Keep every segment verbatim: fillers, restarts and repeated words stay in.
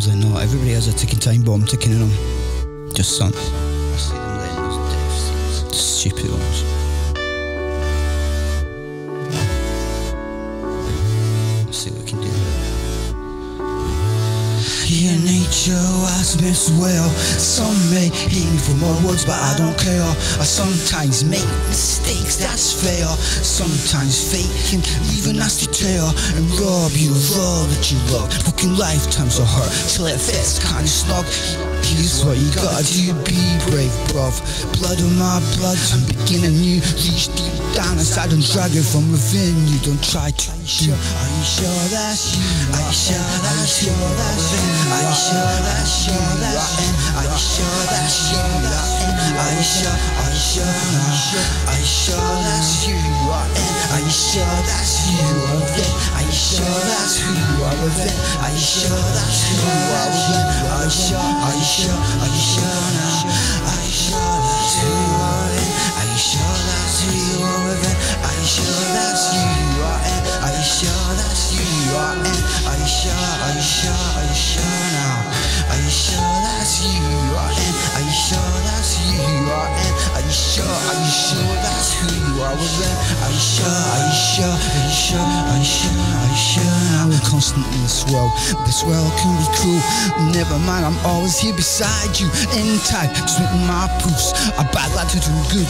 seems like not. Everybody has a ticking time bomb ticking in them. Just something. I see them letting those deaths. Stupid ones. Let's see what we can do. Yeah, nature wildsmiths well. Some may hate me for my words, but I don't care. I sometimes make mistakes, that's fair. Sometimes fate can leave a nasty tail and rob you of all that you love. Booking lifetimes of hurt till it fits kind of snug. Here's what you gotta do, be brave, bruv. Blood on my blood, I'm beginning new. Reach deep down inside and drag it from within. You don't try to. Are you sure that's you? Are you sure that's you? Are you sure that's you? Are you sure that's you? Are you sure? Are you sure? Are you sure that's you? Are you sure that's you? Are you sure that's who you are within? Are you sure that's who you are within? Are you sure? Are you sure? Are you sure now? Are you sure that's who you are in? Are you sure that's who you are within? Are you sure that's you are in? Are you sure that's who you are in? Are you sure? Are you sure? Are you sure now? Are you sure that's you are in? Are you sure that's who you are in? Are you sure? Are you sure that's who you are within? Are you sure? Are you sure? Are you sure? Are you sure? Are you sure now? We're constant in this world. This world can be cruel. Never mind, I'm always here beside you. In time, just with my proofs. A bad lad to do good.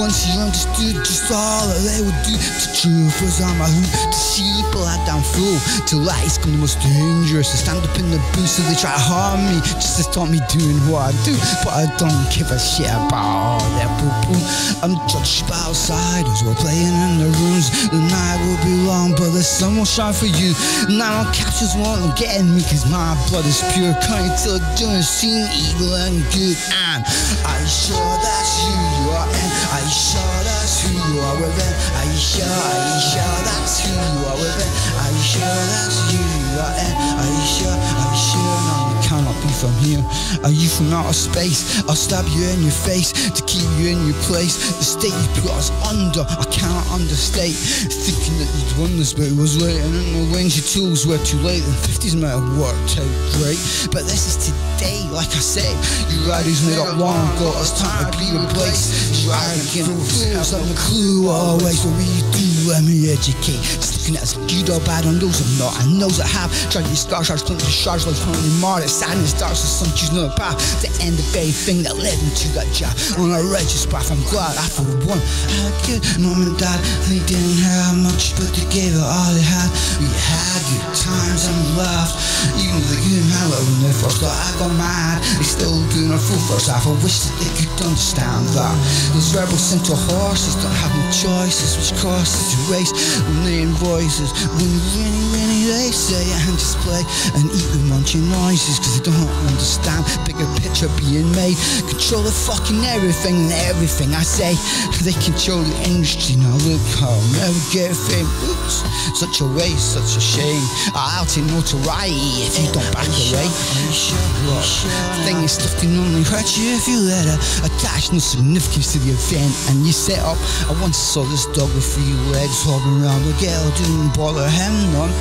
Once you understood just all that they would do. The truth was on my hood. Deceive people I damn fool. Till lies come the most dangerous. They stand up in the booth so they try to harm me. Just to stop me doing what I do. But I don't give a shit about all that boo-boo. I'm judged by outsiders. We're playing in the rooms. The night will be long, but the sun will shine for you. Now I'll catch this one and get in me, cause my blood is pure. Can't you tell it doing seen evil and good? And are you sure that's who you are in? Are you sure that's who you are within? Are you sure? Are you sure that's who you are within? Are you sure that's who you are in? Are you sure? Are you sure? No, you cannot be from here. Are you from outer space? I'll stab you in your face to keep you in your place. The state you put us under, I cannot understate. Thinking that you'd won this, but it was late. And in the wings your tools were too late. The fifties might have worked out great, but this is today, like I said. You riders made up long ago, it's time to be replaced. You arrogant fools have a clue always. What will you do? Let me educate. Just looking at us good or bad on those I'm not, and those that have tried to star shards, plenty of shards like only martyrs. Sadness darts the sun, choose another path to end the very thing that led me to that job. On a righteous path, I'm glad I for one had a good moment that they didn't have much, but they gave it all they had. We had good times and laughed, even though they couldn't handle it when they first thought I got mad. They still doing a full first half. I wish that they could understand that those rebels sent to horses don't have no choices, which causes to race with million voices. When you really, really they say and display and eat with munching noises, cause they don't understand bigger picture being made. Control the fucking everything and everything I say. They control the industry. Now look how I never get fame. Oops, such a waste, such a shame. I'll take notoriety if you don't back away. The thing is, stuff can only hurt you if you let it. Attach no significance to the event and you set up. I once saw this dog with three legs hobbling around the girl, didn't bother him none,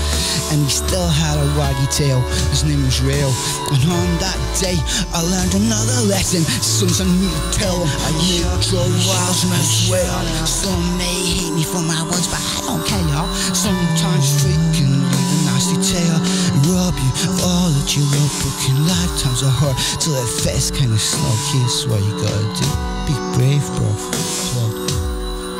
and he still had a waggy tail. His name was Rail, and on that day I learned another lesson. Sometimes I need to tell him I need to wildsmith well. Some may hate me for my words, but I don't care, y'all. Sometimes freaking like a nasty tail and rob you of all that you love. Booking lifetimes of hurt till it fits kind of slow. Here's what you gotta do, be brave, bro.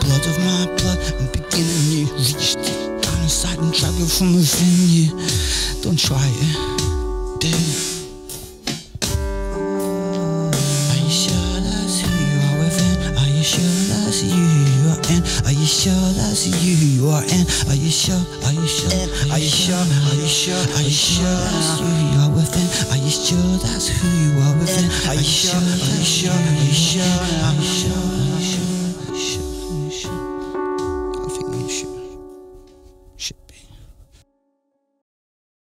Blood of my blood, I'm beginning new. Reach deep down inside and drag it from within you. Don't try it, do. Are you sure that's who you are within? Are you sure that's you you are in? Are you sure that's you you are in? Are you sure? Are you sure? Are you sure? Are you sure? Are you sure that's you you are within? Are you sure that's who you are within? Are you sure?